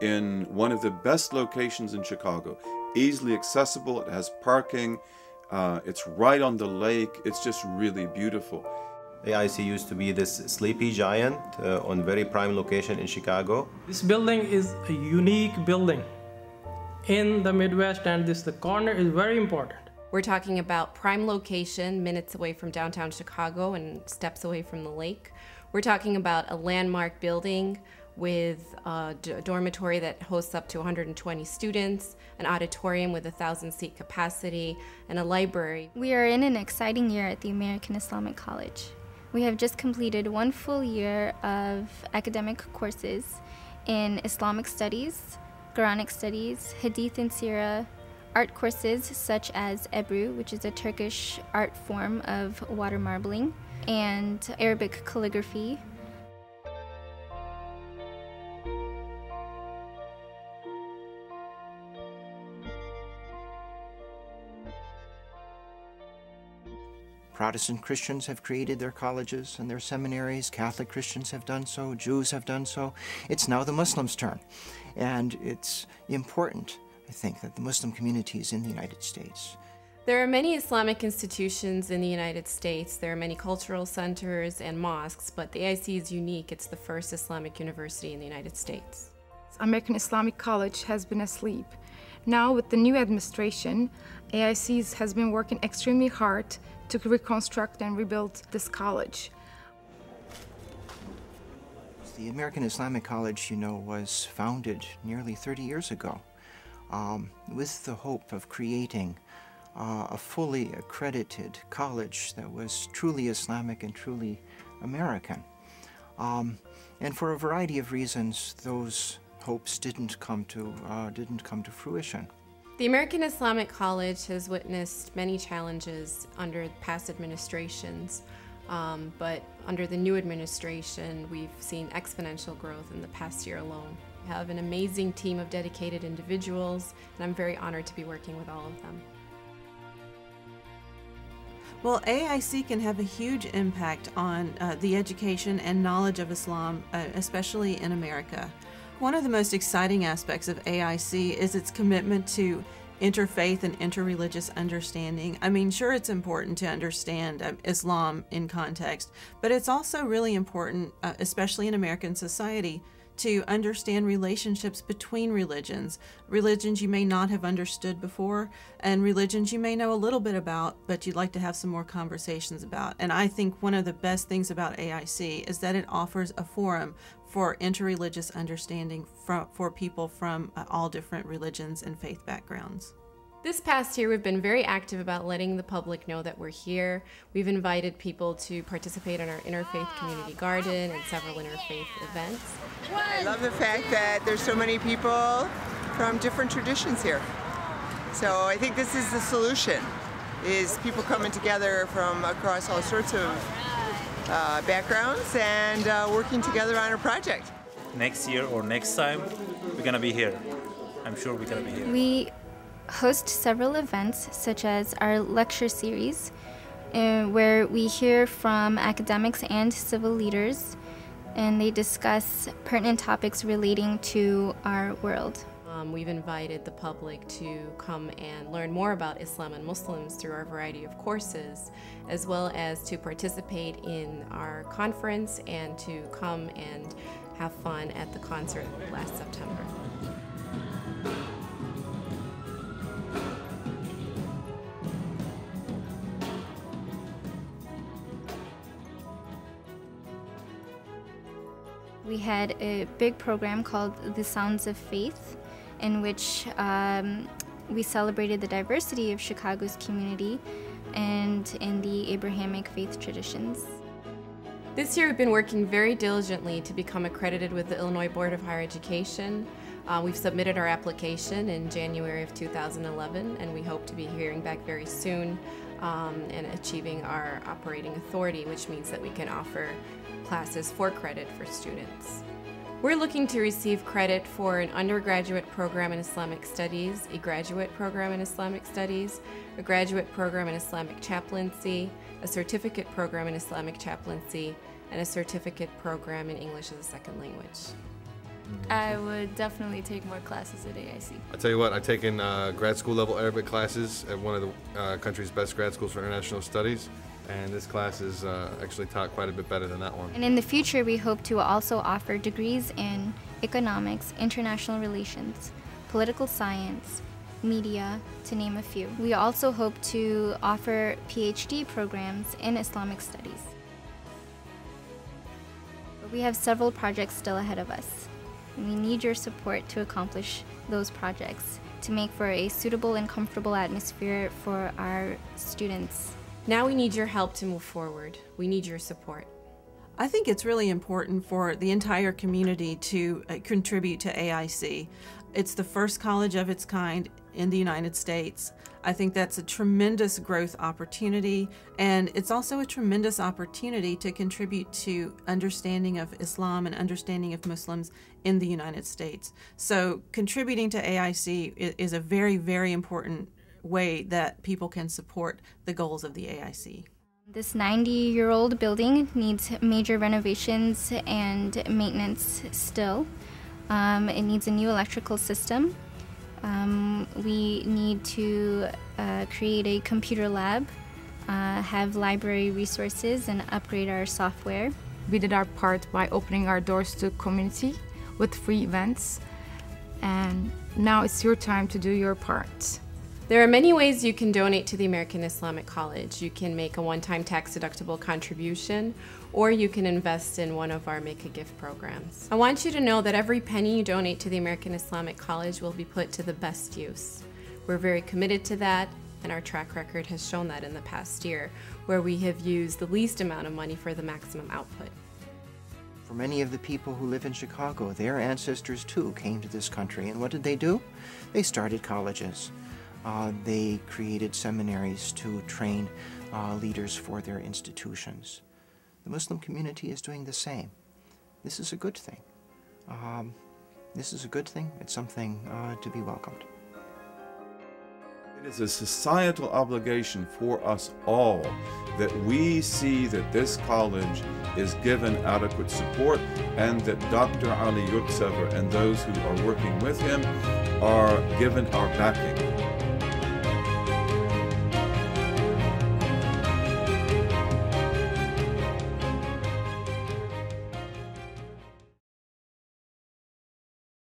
in one of the best locations in Chicago. Easily accessible, it has parking, it's right on the lake, it's just really beautiful. AIC used to be this sleepy giant on very prime location in Chicago. This building is a unique building in the Midwest, and the corner is very important. We're talking about prime location, minutes away from downtown Chicago and steps away from the lake. We're talking about a landmark building with a dormitory that hosts up to 120 students, an auditorium with 1,000-seat capacity, and a library. We are in an exciting year at the American Islamic College. We have just completed one full year of academic courses in Islamic studies, Quranic studies, Hadith and Sirah, art courses such as Ebru, which is a Turkish art form of water marbling, and Arabic calligraphy. Protestant Christians have created their colleges and their seminaries. Catholic Christians have done so. Jews have done so. It's now the Muslims' turn. And it's important, I think, that the Muslim communities in the United States. There are many Islamic institutions in the United States. There are many cultural centers and mosques, but the AIC is unique. It's the first Islamic university in the United States. American Islamic College has been asleep. Now, with the new administration, AIC has been working extremely hard to reconstruct and rebuild this college. The American Islamic College, you know, was founded nearly 30 years ago with the hope of creating a fully accredited college that was truly Islamic and truly American. And for a variety of reasons, those hopes didn't come to fruition. The American Islamic College has witnessed many challenges under past administrations, but under the new administration, we've seen exponential growth in the past year alone. We have an amazing team of dedicated individuals, and I'm very honored to be working with all of them. Well, AIC can have a huge impact on the education and knowledge of Islam, especially in America. One of the most exciting aspects of AIC is its commitment to interfaith and interreligious understanding. I mean, sure, it's important to understand Islam in context, but it's also really important, especially in American society, to understand relationships between religions, religions you may not have understood before, and religions you may know a little bit about, but you'd like to have some more conversations about. And I think one of the best things about AIC is that it offers a forum for interreligious understanding for people from all different religions and faith backgrounds. This past year, we've been very active about letting the public know that we're here. We've invited people to participate in our interfaith community garden and several interfaith events. I love the fact that there's so many people from different traditions here. So I think this is the solution, is people coming together from across all sorts of backgrounds and working together on a project. Next year or next time, we're gonna be here. I'm sure we're gonna be here. We host several events, such as our lecture series, where we hear from academics and civil leaders, and they discuss pertinent topics relating to our world. We've invited the public to come and learn more about Islam and Muslims through our variety of courses, as well as to participate in our conference and to come and have fun at the concert last September. We had a big program called The Sounds of Faith, in which we celebrated the diversity of Chicago's community and in the Abrahamic faith traditions. This year we've been working very diligently to become accredited with the Illinois Board of Higher Education. We've submitted our application in January of 2011, and we hope to be hearing back very soon and achieving our operating authority, which means that we can offer classes for credit for students. We're looking to receive credit for an undergraduate program in Islamic Studies, a graduate program in Islamic Studies, a graduate program in Islamic Chaplaincy, a certificate program in Islamic Chaplaincy, and a certificate program in English as a Second Language. I would definitely take more classes at AIC. I tell you what, I've taken grad school level Arabic classes at one of the country's best grad schools for international studies, and this class is actually taught quite a bit better than that one. And in the future, we hope to also offer degrees in economics, international relations, political science, media, to name a few. We also hope to offer PhD programs in Islamic studies. But we have several projects still ahead of us. We need your support to accomplish those projects, to make for a suitable and comfortable atmosphere for our students. Now we need your help to move forward. We need your support. I think it's really important for the entire community to contribute to AIC. It's the first college of its kind in the United States. I think that's a tremendous growth opportunity, and it's also a tremendous opportunity to contribute to understanding of Islam and understanding of Muslims in the United States. So contributing to AIC is a very, very important way that people can support the goals of the AIC. This 90-year-old building needs major renovations and maintenance still. It needs a new electrical system. We need to create a computer lab, have library resources, and upgrade our software. We did our part by opening our doors to the community with free events, and now it's your time to do your part. There are many ways you can donate to the American Islamic College. You can make a one-time tax-deductible contribution, or you can invest in one of our Make a Gift programs. I want you to know that every penny you donate to the American Islamic College will be put to the best use. We're very committed to that, and our track record has shown that in the past year, where we have used the least amount of money for the maximum output. For many of the people who live in Chicago, their ancestors too came to this country, and what did they do? They started colleges. They created seminaries to train leaders for their institutions. The Muslim community is doing the same. This is a good thing. This is a good thing. It's something to be welcomed. It is a societal obligation for us all that we see that this college is given adequate support, and that Dr. Ali Yurtsever and those who are working with him are given our backing.